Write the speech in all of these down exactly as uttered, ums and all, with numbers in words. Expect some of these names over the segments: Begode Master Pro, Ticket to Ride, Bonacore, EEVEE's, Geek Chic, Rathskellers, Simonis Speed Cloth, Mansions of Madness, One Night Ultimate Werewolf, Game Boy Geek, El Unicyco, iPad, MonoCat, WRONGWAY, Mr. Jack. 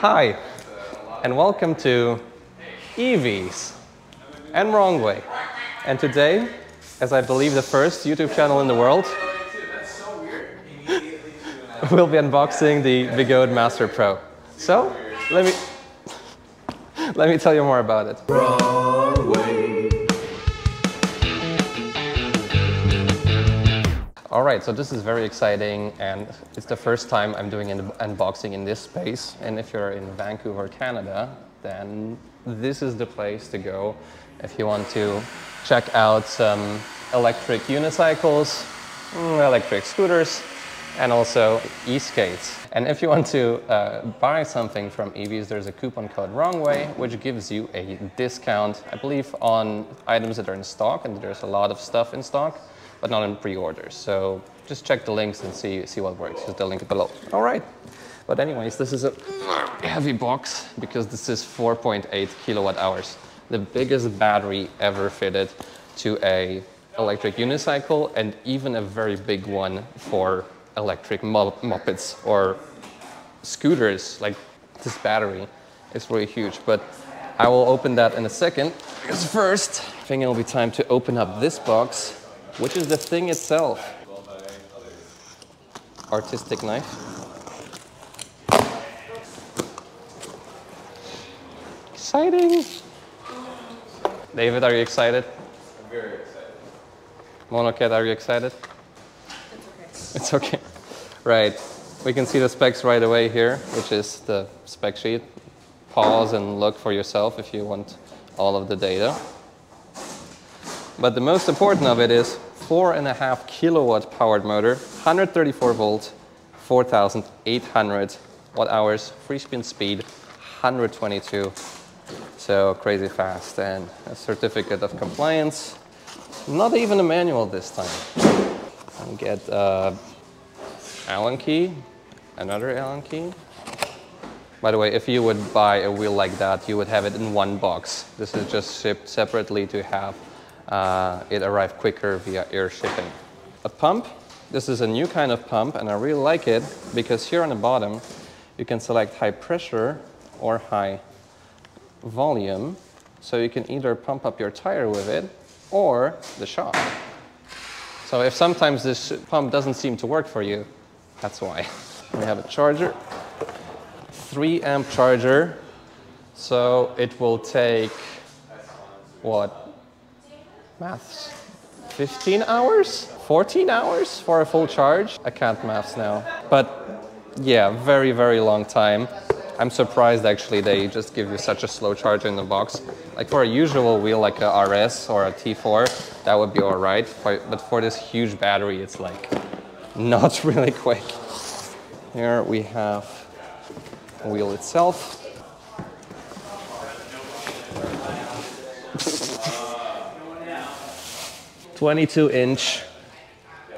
Hi, and welcome to EEVEE's and WRONGWAY. And today, as I believe the first YouTube channel in the world, we'll be unboxing the Begode Master Pro. So, let me, let me tell you more about it. All right, so this is very exciting, and it's the first time I'm doing an unboxing in this space. And if you're in Vancouver, Canada, then this is the place to go if you want to check out some electric unicycles, electric scooters, and also e-skates. And if you want to uh, buy something from EEVEE's, there's a coupon code WRONGWAY, which gives you a discount, I believe, on items that are in stock, and there's a lot of stuff in stock, but not in pre-orders. So just check the links and see, see what works. There's the link below. All right. But anyways, this is a heavy box because this is four point eight kilowatt hours. The biggest battery ever fitted to a electric unicycle, and even a very big one for electric mop mopeds or scooters. Like, this battery is really huge, but I will open that in a second, because first I think it'll be time to open up this box, which is the thing itself. Artistic knife. Exciting. David, are you excited? I'm very excited. MonoCat, are you excited? It's okay. Right. We can see the specs right away here, which is the spec sheet. Pause and look for yourself if you want all of the data. But the most important of it is four and a half kilowatt powered motor, one hundred thirty-four volts, four thousand eight hundred watt hours, free spin speed, one hundred twenty-two. So crazy fast. And a certificate of compliance. Not even a manual this time. And get uh, Allen key, another Allen key. By the way, if you would buy a wheel like that, you would have it in one box. This is just shipped separately to have uh, it arrive quicker via air shipping. A pump. This is a new kind of pump, and I really like it because here on the bottom, you can select high pressure or high volume. So you can either pump up your tire with it or the shock. So if sometimes this pump doesn't seem to work for you, that's why. We have a charger, three amp charger. So it will take, what, maths, fifteen hours, fourteen hours for a full charge? I can't maths now, but yeah, very, very long time. I'm surprised actually they just give you such a slow charger in the box. Like for a usual wheel like a R S or a T four, that would be all right. But for this huge battery, it's like not really quick. Here we have the wheel itself. twenty-two inch,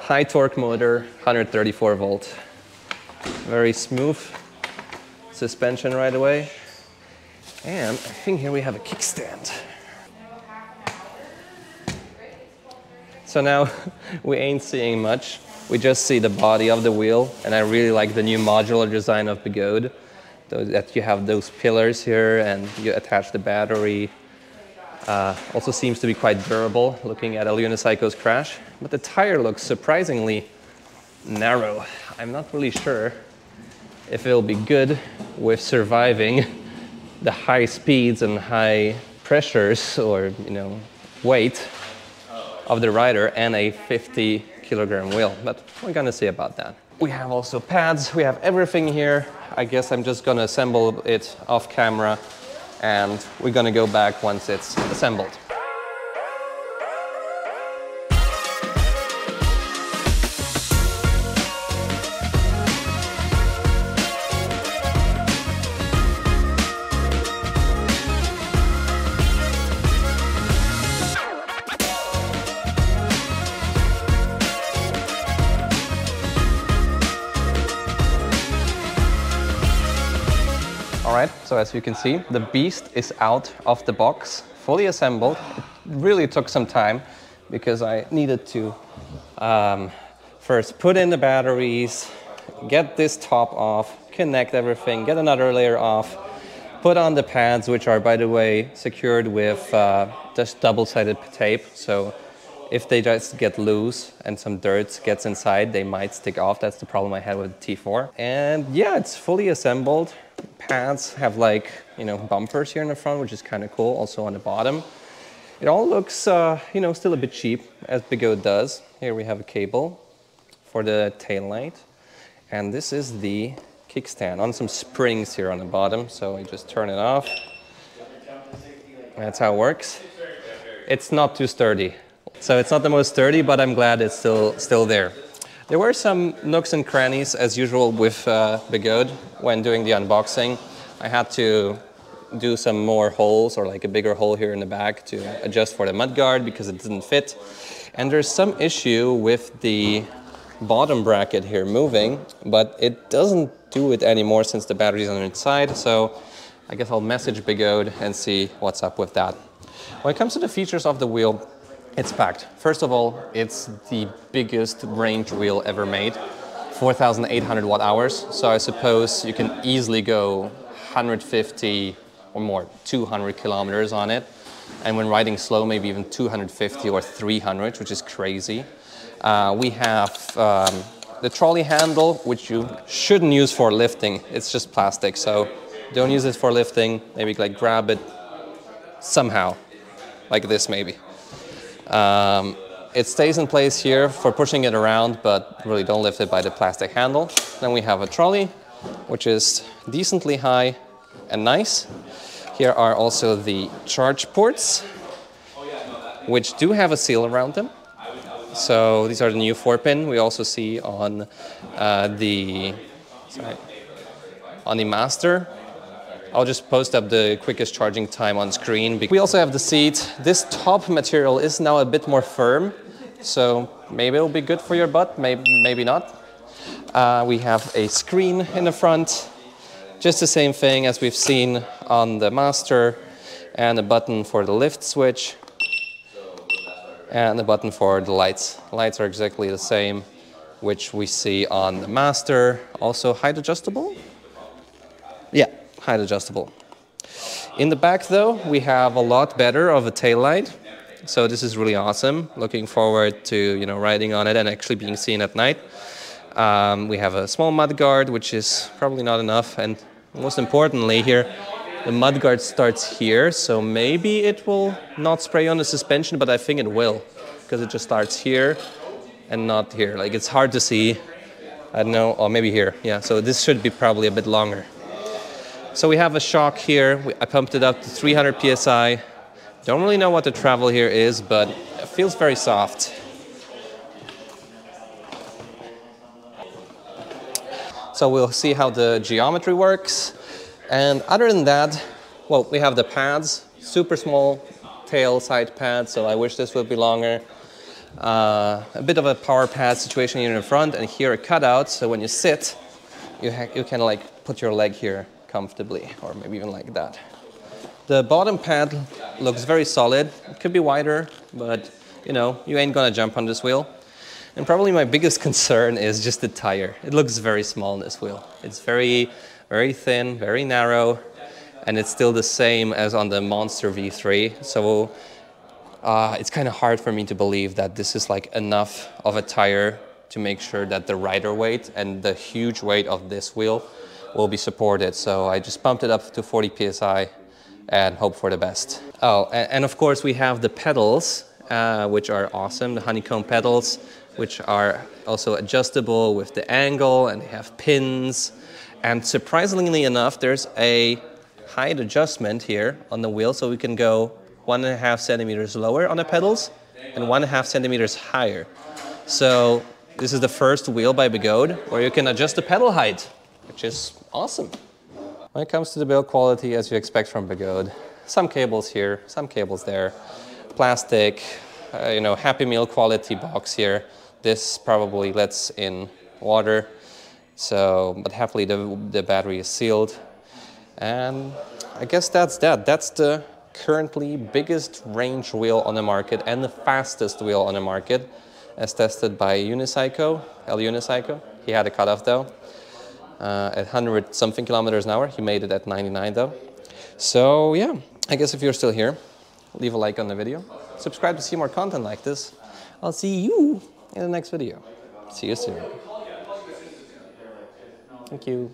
high torque motor, one hundred thirty-four volt. Very smooth suspension right away. And I think here we have a kickstand. So now we ain't seeing much. We just see the body of the wheel, and I really like the new modular design of Begode, that you have those pillars here and you attach the battery. Uh, also seems to be quite durable looking at El Unicycle's crash, but the tire looks surprisingly narrow. I'm not really sure if it'll be good with surviving the high speeds and high pressures, or you know, weight of the rider and a fifty kilogram wheel, but we're gonna see about that. We have also pads, we have everything here. I guess I'm just gonna assemble it off camera, and we're gonna go back once it's assembled. Alright, so as you can see, the beast is out of the box, fully assembled. It really took some time because I needed to um, first put in the batteries, get this top off, connect everything, get another layer off, put on the pads, which are, by the way, secured with uh, just double-sided tape. So if they just get loose and some dirt gets inside, they might stick off. That's the problem I had with the T four. And yeah, it's fully assembled. Pads have like, you know, bumpers here in the front, which is kind of cool. Also on the bottom. It all looks, uh, you know, still a bit cheap, as Begode does. Here we have a cable for the tail light. And this is the kickstand on some springs here on the bottom. So I just turn it off. That's how it works. It's not too sturdy. So it's not the most sturdy, but I'm glad it's still, still there. There were some nooks and crannies, as usual, with uh, Begode when doing the unboxing. I had to do some more holes, or like a bigger hole here in the back, to adjust for the mudguard because it didn't fit. And there's some issue with the bottom bracket here moving, but it doesn't do it anymore since the battery's on its side. So I guess I'll message Begode and see what's up with that. When it comes to the features of the wheel, it's packed. First of all, it's the biggest range wheel ever made, four thousand eight hundred watt hours. So I suppose you can easily go one hundred fifty or more, two hundred kilometers on it. And when riding slow, maybe even two hundred fifty or three hundred, which is crazy. Uh, we have um, the trolley handle, which you shouldn't use for lifting. It's just plastic, so don't use it for lifting. Maybe like grab it somehow, like this maybe. Um, it stays in place here for pushing it around, but really don't lift it by the plastic handle. Then we have a trolley, which is decently high and nice. Here are also the charge ports, which do have a seal around them. So these are the new four pin we also see on uh, the sorry, on the Master. I'll just post up the quickest charging time on screen. We also have the seat. This top material is now a bit more firm, so maybe it'll be good for your butt, maybe, maybe not. Uh, we have a screen in the front, just the same thing as we've seen on the Master, and a button for the lift switch, and a button for the lights. Lights are exactly the same, which we see on the Master. Also height adjustable? Yeah. Height adjustable. In the back though, we have a lot better of a tail light. So this is really awesome. Looking forward to, you know, riding on it and actually being seen at night. Um, we have a small mudguard, which is probably not enough. And most importantly here, the mudguard starts here. So maybe it will not spray on the suspension, but I think it will, because it just starts here and not here. Like, it's hard to see. I don't know, or maybe here. Yeah, so this should be probably a bit longer. So we have a shock here. We, I pumped it up to three hundred P S I. Don't really know what the travel here is, but it feels very soft. So we'll see how the geometry works. And other than that, well, we have the pads, super small tail side pads. So I wish this would be longer. Uh, a bit of a power pad situation here in the front, and here a cutout. So when you sit, you, ha you can like put your leg here comfortably, or maybe even like that. The bottom pad looks very solid. It could be wider, but you know, you ain't gonna jump on this wheel. And probably my biggest concern is just the tire. It looks very small on this wheel. It's very, very thin, very narrow, and it's still the same as on the Monster V three. So uh, it's kind of hard for me to believe that this is like enough of a tire to make sure that the rider weight and the huge weight of this wheel will be supported. So I just pumped it up to forty P S I and hope for the best. Oh, and, and of course we have the pedals, uh, which are awesome, the honeycomb pedals, which are also adjustable with the angle, and they have pins. And surprisingly enough, there's a height adjustment here on the wheel, so we can go one and a half centimeters lower on the pedals and one and a half centimeters higher. So this is the first wheel by Begode where you can adjust the pedal height, which is awesome. When it comes to the build quality, as you expect from Begode, some cables here, some cables there, plastic, uh, you know, Happy Meal quality box here. This probably lets in water, so, but happily the, the battery is sealed. And I guess that's that. That's the currently biggest range wheel on the market and the fastest wheel on the market, as tested by Unicyco, El Unicyco. He had a cutoff though. uh, at one hundred something kilometers an hour. He made it at ninety-nine though. So yeah, I guess if you're still here, leave a like on the video. Subscribe to see more content like this. I'll see you in the next video. See you soon. Thank you.